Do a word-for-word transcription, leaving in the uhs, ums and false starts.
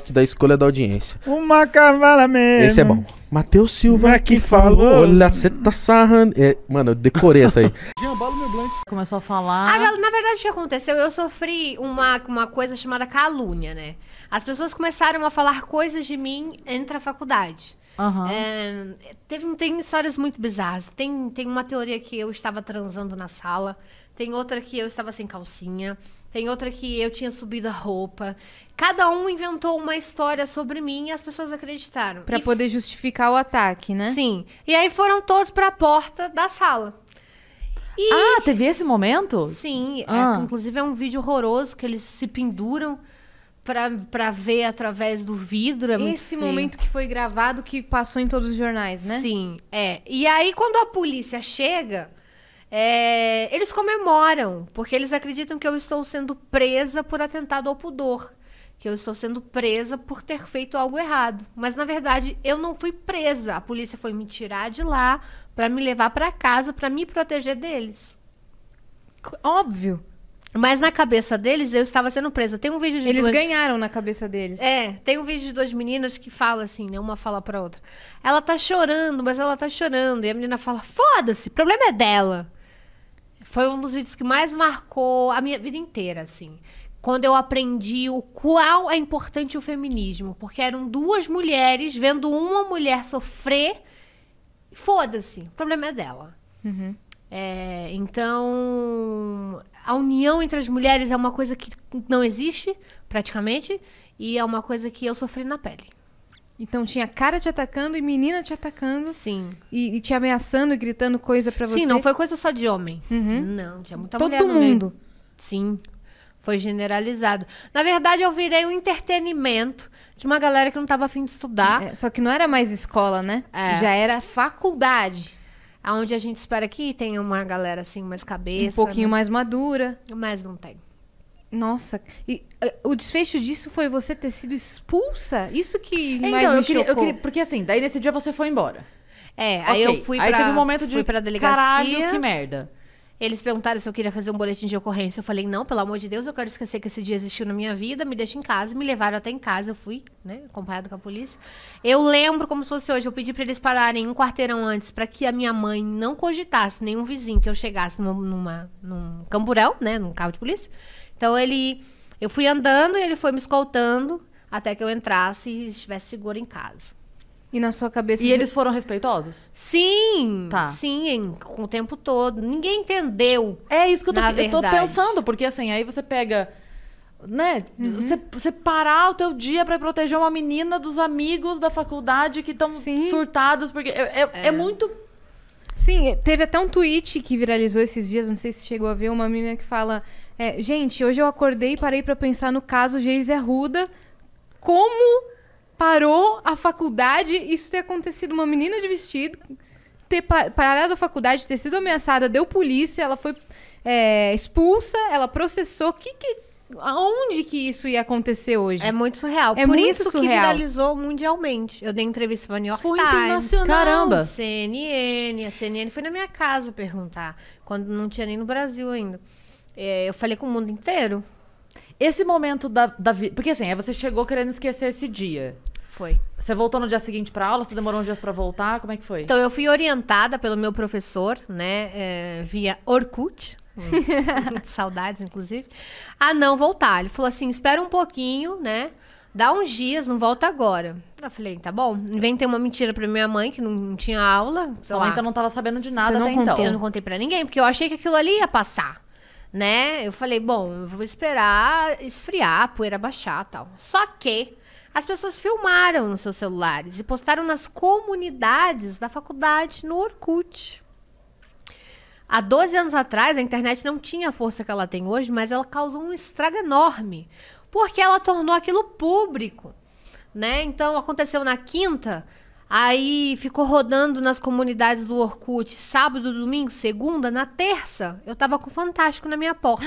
TikTok da escolha da audiência. Uma cavala mesmo. Esse é bom. Matheus Silva é que falou. falou. Olha, você tá sarrando. É, mano, eu decorei essa aí. Começou a falar. Ah, na verdade, o que aconteceu? Eu sofri uma, uma coisa chamada calúnia, né? As pessoas começaram a falar coisas de mim entre a faculdade. Uhum. É, teve, tem histórias muito bizarras. Tem, tem uma teoria que eu estava transando na sala. Tem outra que eu estava sem calcinha. Tem outra que eu tinha subido a roupa. Cada um inventou uma história sobre mim e as pessoas acreditaram. Pra e poder justificar o ataque, né? Sim. E aí foram todos pra porta da sala. E... Ah, teve esse momento? Sim. Ah. É, inclusive é um vídeo horroroso que eles se penduram pra, pra ver através do vidro. É muito feio. Esse momento que foi gravado que passou em todos os jornais, né? Sim, é. E aí quando a polícia chega... É, eles comemoram, porque eles acreditam que eu estou sendo presa por atentado ao pudor, que eu estou sendo presa por ter feito algo errado. Mas, na verdade, eu não fui presa. A polícia foi me tirar de lá para me levar para casa, para me proteger deles. Óbvio. Mas na cabeça deles, eu estava sendo presa. Tem um vídeo de Eles duas... ganharam na cabeça deles. É, tem um vídeo de duas meninas que fala assim, né? Uma fala pra outra. Ela tá chorando, mas ela tá chorando. E a menina fala, foda-se, o problema é dela. Foi um dos vídeos que mais marcou a minha vida inteira, assim. Quando eu aprendi o qual é importante o feminismo. Porque eram duas mulheres vendo uma mulher sofrer. Foda-se, o problema é dela. Uhum. É, então, a união entre as mulheres é uma coisa que não existe, praticamente. E é uma coisa que eu sofri na pele. Então tinha cara te atacando e menina te atacando. Sim. E, e te ameaçando e gritando coisa pra você. Sim, não foi coisa só de homem. Uhum. Não, tinha muita Todo mulher Todo mundo. Meio. Sim, foi generalizado. Na verdade, eu virei um entretenimento de uma galera que não tava afim de estudar. É, só que não era mais escola, né? É. Já era faculdade. Onde a gente espera que tenha uma galera assim, mais cabeça. Um pouquinho, né? Mais madura. Mas não tem. Nossa, e uh, o desfecho disso foi você ter sido expulsa? Isso que então, mais me eu queria, chocou. Eu queria, porque assim, daí nesse dia você foi embora. É, okay. Aí eu fui aí pra... Aí teve um momento de, pra delegacia. Caralho, que merda. Eles perguntaram se eu queria fazer um boletim de ocorrência. Eu falei, não, pelo amor de Deus, eu quero esquecer que esse dia existiu na minha vida. Me deixa em casa. Me levaram até em casa. Eu fui, né, acompanhada com a polícia. Eu lembro como se fosse hoje. Eu pedi pra eles pararem um quarteirão antes pra que a minha mãe não cogitasse nenhum vizinho que eu chegasse numa, numa, num camburão, né, num carro de polícia. Então, ele, eu fui andando e ele foi me escoltando até que eu entrasse e estivesse segura em casa. E na sua cabeça... E eles foram respeitosos? Sim, tá. Sim, com o tempo todo. Ninguém entendeu. É isso que eu tô, eu tô pensando, porque assim, aí você pega... Né? Uhum. Você, você parar o teu dia pra proteger uma menina dos amigos da faculdade que estão surtados, porque é, é, é. é muito... Sim, teve até um tweet que viralizou esses dias, não sei se chegou a ver, uma menina que fala... É, gente, hoje eu acordei e parei pra pensar no caso Geisy Arruda. Como parou a faculdade, isso ter acontecido? Uma menina de vestido ter pa parado a faculdade, ter sido ameaçada, deu polícia, ela foi é, expulsa, ela processou. Que, que, aonde que isso ia acontecer hoje? É muito surreal. É Por muito isso surreal. que viralizou mundialmente. Eu dei entrevista pra New York Times. Foi internacional. Caramba. C N N. A C N N foi na minha casa perguntar, quando não tinha nem no Brasil ainda. Eu falei com o mundo inteiro. Esse momento da, da vida... Porque assim, aí você chegou querendo esquecer esse dia. Foi. Você voltou no dia seguinte pra aula? Você demorou uns dias pra voltar? Como é que foi? Então, eu fui orientada pelo meu professor, né? É, via Orkut. Saudades, inclusive. A não voltar. Ele falou assim, espera um pouquinho, né? Dá uns dias, não volta agora. Eu falei, tá bom. Inventei uma mentira pra minha mãe, que não tinha aula. Sua mãe então não tava sabendo de nada até então. Eu não contei pra ninguém, porque eu achei que aquilo ali ia passar. Né? Eu falei, bom, eu vou esperar esfriar, a poeira baixar e tal. Só que as pessoas filmaram nos seus celulares e postaram nas comunidades da faculdade no Orkut. Há doze anos atrás, a internet não tinha a força que ela tem hoje, mas ela causou um estrago enorme, porque ela tornou aquilo público. Né? Então, aconteceu na quinta... Aí ficou rodando nas comunidades do Orkut, sábado, domingo, segunda, na terça, eu tava com o Fantástico na minha porta.